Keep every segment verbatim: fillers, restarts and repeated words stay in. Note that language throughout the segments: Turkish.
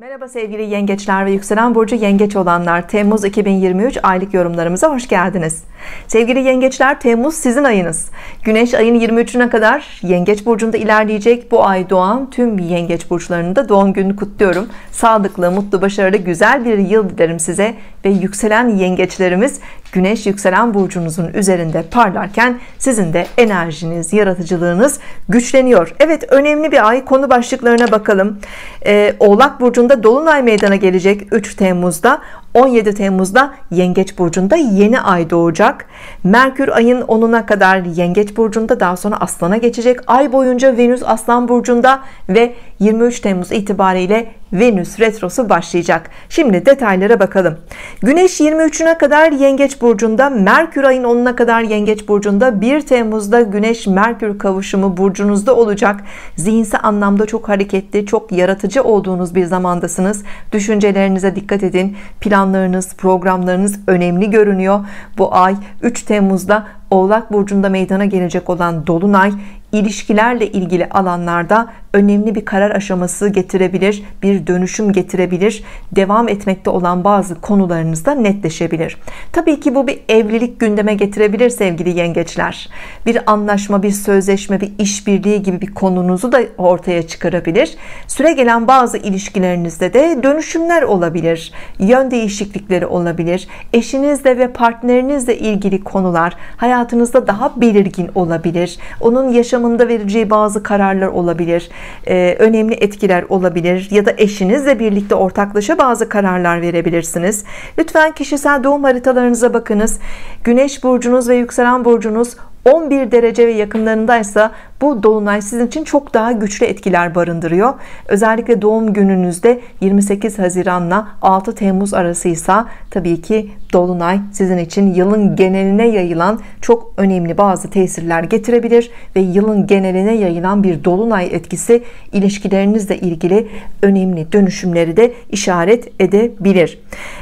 Merhaba sevgili yengeçler ve yükselen burcu yengeç olanlar, Temmuz iki bin yirmi üç aylık yorumlarımıza hoş geldiniz. Sevgili yengeçler, Temmuz sizin ayınız. Güneş ayın yirmi üçüne kadar yengeç burcunda ilerleyecek. Bu ay doğan tüm yengeç burçlarında doğum gününü kutluyorum. Sağlıklı, mutlu, başarılı, güzel bir yıl dilerim size ve yükselen yengeçlerimiz güneş yükselen burcunuzun üzerinde parlarken sizin de enerjiniz, yaratıcılığınız güçleniyor. Evet, önemli bir ay. Konu başlıklarına bakalım. Ee, Oğlak burcunun Dolunay meydana gelecek üç Temmuz'da. on yedi Temmuz'da Yengeç Burcu'nda yeni ay doğacak. Merkür ayın onuna kadar Yengeç Burcu'nda, daha sonra Aslan'a geçecek. Ay boyunca Venüs Aslan Burcu'nda ve yirmi üç Temmuz itibariyle Venüs retrosu başlayacak. Şimdi detaylara bakalım. Güneş yirmi üçüne kadar Yengeç Burcu'nda, Merkür ayın onuna kadar Yengeç Burcu'nda. bir Temmuz'da Güneş Merkür kavuşumu burcunuzda olacak. Zihinsel anlamda çok hareketli, çok yaratıcı olduğunuz bir zamandasınız. Düşüncelerinize dikkat edin. Plan Planlarınız, programlarınız önemli görünüyor. Bu ay üç Temmuz'da Oğlak Burcu'nda meydana gelecek olan Dolunay, ilişkilerle ilgili alanlarda önemli bir karar aşaması getirebilir, bir dönüşüm getirebilir. Devam etmekte olan bazı konularınızda netleşebilir. Tabii ki bu bir evlilik gündeme getirebilir sevgili yengeçler. Bir anlaşma, bir sözleşme, bir işbirliği gibi bir konunuzu da ortaya çıkarabilir. Süregelen bazı ilişkilerinizde de dönüşümler olabilir, yön değişiklikleri olabilir. Eşinizle ve partnerinizle ilgili konular hayatınızda daha belirgin olabilir. Onun yaşamında vereceği bazı kararlar olabilir. Ee, önemli etkiler olabilir ya da eşinizle birlikte ortaklaşa bazı kararlar verebilirsiniz. Lütfen kişisel doğum haritalarınıza bakınız. Güneş burcunuz ve yükselen burcunuz on bir derece ve yakınlarındaysa bu dolunay sizin için çok daha güçlü etkiler barındırıyor. Özellikle doğum gününüzde yirmi sekiz Haziran'la altı Temmuz arasıysa tabii ki dolunay sizin için yılın geneline yayılan çok önemli bazı tesirler getirebilir ve yılın geneline yayılan bir dolunay etkisi ilişkilerinizle ilgili önemli dönüşümleri de işaret edebilir.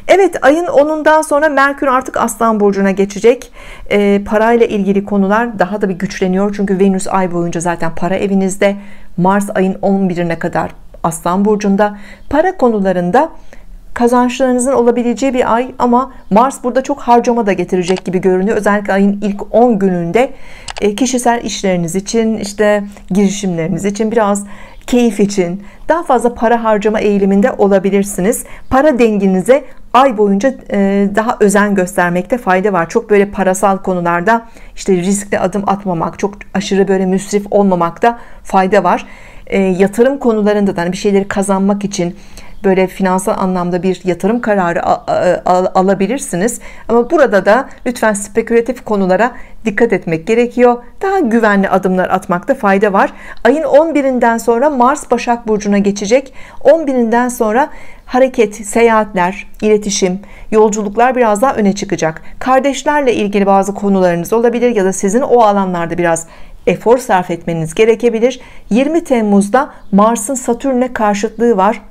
Evet, ayın onundan sonra Merkür artık Aslan burcuna geçecek. E, parayla ilgili konular daha da bir güçleniyor çünkü Venüs ay boyunca zaten para evinizde. Mars ayın on birine kadar Aslan burcunda. Para konularında kazançlarınızın olabileceği bir ay ama Mars burada çok harcama da getirecek gibi görünüyor. Özellikle ayın ilk on gününde kişisel işleriniz için, işte girişimleriniz için, biraz keyif için daha fazla para harcama eğiliminde olabilirsiniz. Para denginize ay boyunca daha özen göstermekte fayda var. Çok böyle parasal konularda işte riskli adım atmamak, çok aşırı böyle müsrif olmamakta fayda var. E, yatırım konularında da hani bir şeyleri kazanmak için böyle finansal anlamda bir yatırım kararı alabilirsiniz. Ama burada da lütfen spekülatif konulara dikkat etmek gerekiyor. Daha güvenli adımlar atmakta fayda var. Ayın on birinden sonra Mars Başak Burcu'na geçecek. on birinden sonra hareket, seyahatler, iletişim, yolculuklar biraz daha öne çıkacak. Kardeşlerle ilgili bazı konularınız olabilir ya da sizin o alanlarda biraz efor sarf etmeniz gerekebilir. yirmi Temmuz'da Mars'ın Satürn'e karşıtlığı var.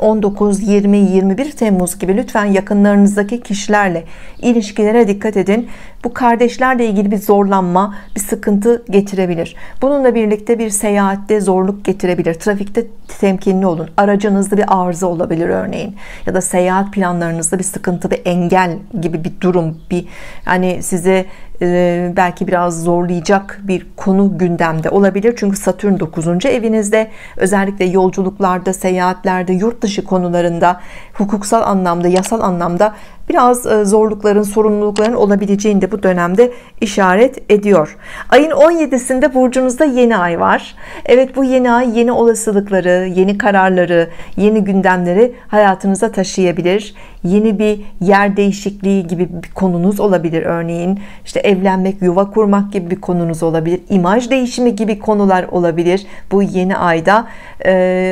on dokuz, yirmi, yirmi bir Temmuz gibi lütfen yakınlarınızdaki kişilerle ilişkilere dikkat edin. Bu kardeşlerle ilgili bir zorlanma, bir sıkıntı getirebilir. Bununla birlikte bir seyahatte zorluk getirebilir. Trafikte temkinli olun. Aracınızda bir arıza olabilir örneğin. Ya da seyahat planlarınızda bir sıkıntı, bir engel gibi bir durum, bir hani size e, belki biraz zorlayacak bir konu gündemde olabilir. Çünkü Satürn dokuzuncu evinizde, özellikle yolculuklarda, seyahatlerde, yurt dışı konularında, hukuksal anlamda, yasal anlamda biraz zorlukların, sorumlulukların olabileceğini de bu dönemde işaret ediyor. Ayın on yedisinde burcunuzda yeni ay var. Evet, bu yeni ay yeni olasılıkları, yeni kararları, yeni gündemleri hayatınıza taşıyabilir. Yeni bir yer değişikliği gibi bir konunuz olabilir örneğin. İşte evlenmek, yuva kurmak gibi bir konunuz olabilir. İmaj değişimi gibi konular olabilir. Bu yeni ayda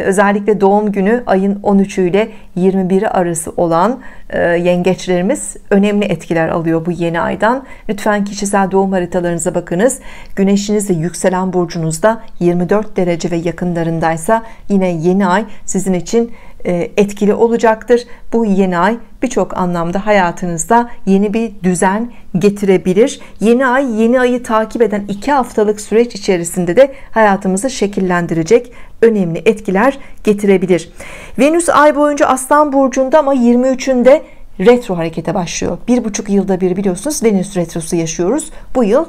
özellikle doğum günü ayın on üçü ile yirmi biri arası olan yengeç yengeçlerimiz önemli etkiler alıyor bu yeni aydan. Lütfen kişisel doğum haritalarınıza bakınız. Güneşiniz ve yükselen burcunuzda yirmi dört derece ve yakınlarındaysa yine yeni ay sizin için etkili olacaktır. Bu yeni ay birçok anlamda hayatınızda yeni bir düzen getirebilir. Yeni ay, yeni ayı takip eden iki haftalık süreç içerisinde de hayatımızı şekillendirecek önemli etkiler getirebilir. Venüs ay boyunca Aslan burcunda ama yirmi üçünde retro harekete başlıyor. Bir buçuk yılda bir biliyorsunuz Venüs retrosu yaşıyoruz. Bu yıl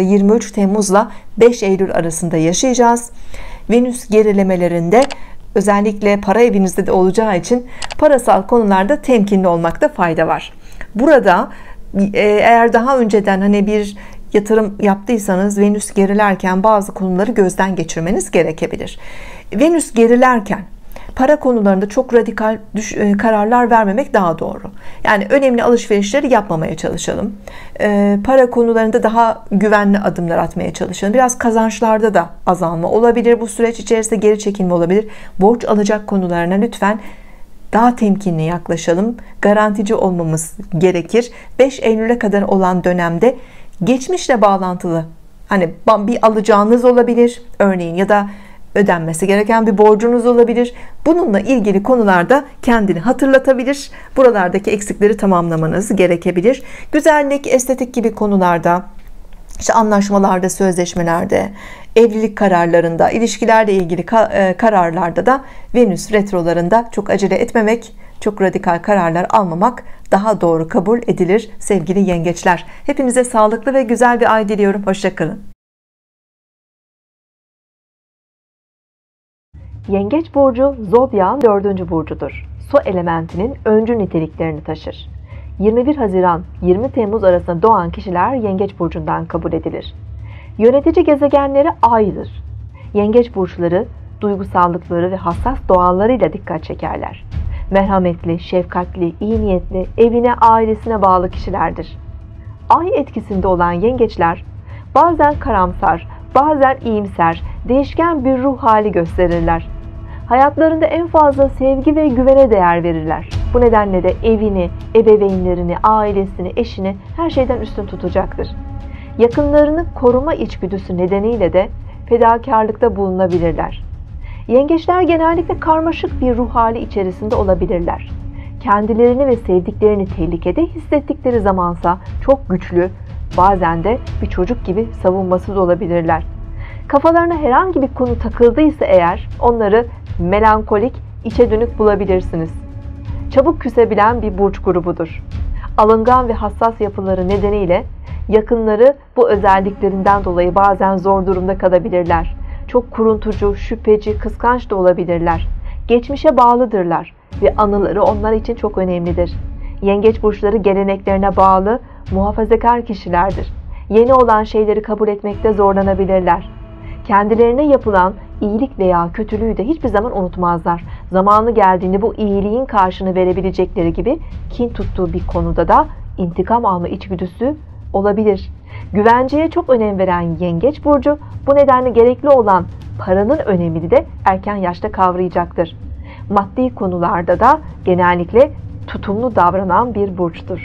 yirmi üç Temmuz'la beş Eylül arasında yaşayacağız. Venüs gerilemelerinde özellikle para evinizde de olacağı için parasal konularda temkinli olmakta fayda var. Burada eğer daha önceden hani bir yatırım yaptıysanız Venüs gerilerken bazı konuları gözden geçirmeniz gerekebilir. Venüs gerilerken para konularında çok radikal kararlar vermemek daha doğru. Yani önemli alışverişleri yapmamaya çalışalım. E, para konularında daha güvenli adımlar atmaya çalışalım. Biraz kazançlarda da azalma olabilir. Bu süreç içerisinde geri çekilme olabilir. Borç alacak konularına lütfen daha temkinli yaklaşalım. Garantici olmamız gerekir. beş Eylül'e kadar olan dönemde geçmişle bağlantılı hani bir alacağınız olabilir örneğin ya da ödenmesi gereken bir borcunuz olabilir. Bununla ilgili konularda kendini hatırlatabilir. Buralardaki eksikleri tamamlamanız gerekebilir. Güzellik, estetik gibi konularda, işte anlaşmalarda, sözleşmelerde, evlilik kararlarında, ilişkilerle ilgili kararlarda da Venüs retrolarında çok acele etmemek, çok radikal kararlar almamak daha doğru kabul edilir sevgili yengeçler. Hepinize sağlıklı ve güzel bir ay diliyorum. Hoşça kalın. Yengeç burcu zodyağın dördüncü burcudur. Su elementinin öncü niteliklerini taşır. yirmi bir Haziran yirmi Temmuz arasında doğan kişiler yengeç burcundan kabul edilir. Yönetici gezegenleri Ay'dır. Yengeç burçları duygusallıkları ve hassas doğalarıyla dikkat çekerler. Merhametli, şefkatli, iyi niyetli, evine, ailesine bağlı kişilerdir. Ay etkisinde olan yengeçler bazen karamsar, bazen iyimser, değişken bir ruh hali gösterirler. Hayatlarında en fazla sevgi ve güvene değer verirler. Bu nedenle de evini, ebeveynlerini, ailesini, eşini her şeyden üstün tutacaktır. Yakınlarını koruma içgüdüsü nedeniyle de fedakarlıkta bulunabilirler. Yengeçler genellikle karmaşık bir ruh hali içerisinde olabilirler. Kendilerini ve sevdiklerini tehlikede hissettikleri zamansa çok güçlü, bazen de bir çocuk gibi savunmasız olabilirler. Kafalarına herhangi bir konu takıldıysa eğer onları melankolik, içe dönük bulabilirsiniz. Çabuk küsebilen bir burç grubudur. Alıngan ve hassas yapıları nedeniyle yakınları bu özelliklerinden dolayı bazen zor durumda kalabilirler. Çok kuruntucu, şüpheci, kıskanç da olabilirler. Geçmişe bağlıdırlar ve anıları onlar için çok önemlidir. Yengeç burçları geleneklerine bağlı, muhafazakar kişilerdir. Yeni olan şeyleri kabul etmekte zorlanabilirler. Kendilerine yapılan iyilik veya kötülüğü de hiçbir zaman unutmazlar. Zamanı geldiğinde bu iyiliğin karşını verebilecekleri gibi kin tuttuğu bir konuda da intikam alma içgüdüsü olabilir. Güvenceye çok önem veren yengeç burcu bu nedenle gerekli olan paranın önemini de erken yaşta kavrayacaktır. Maddi konularda da genellikle tutumlu davranan bir burçtur.